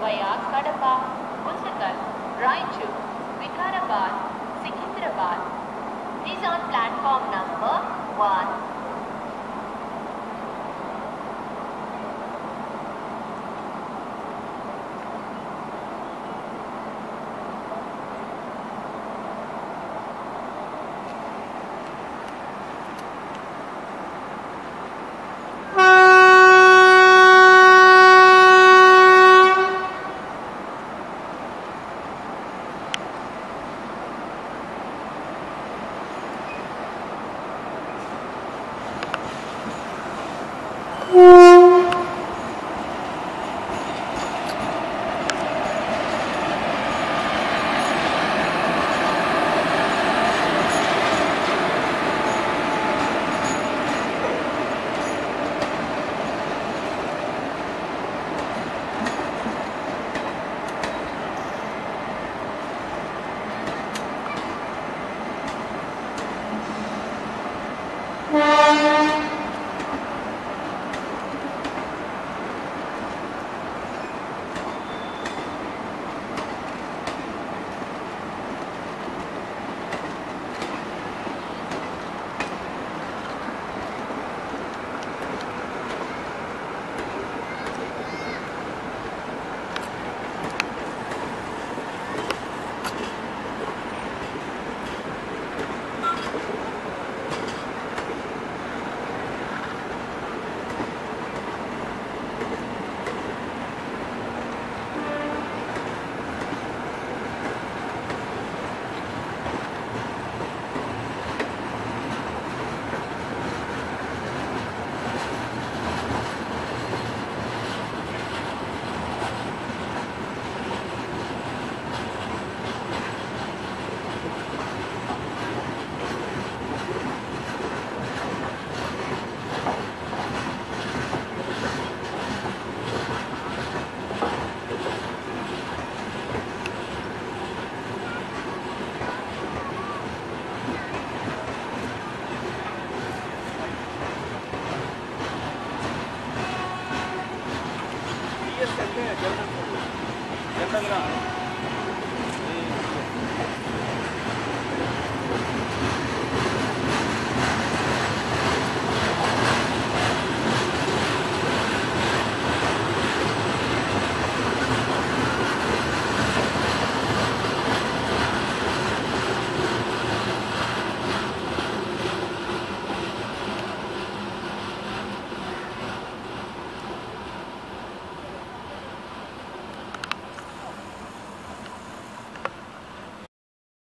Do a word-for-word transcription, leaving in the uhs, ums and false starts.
Vyag Kadapa, Kusakal, Rai Choo, Vikarabad, Sikandarabad. These are platform number one. Woo!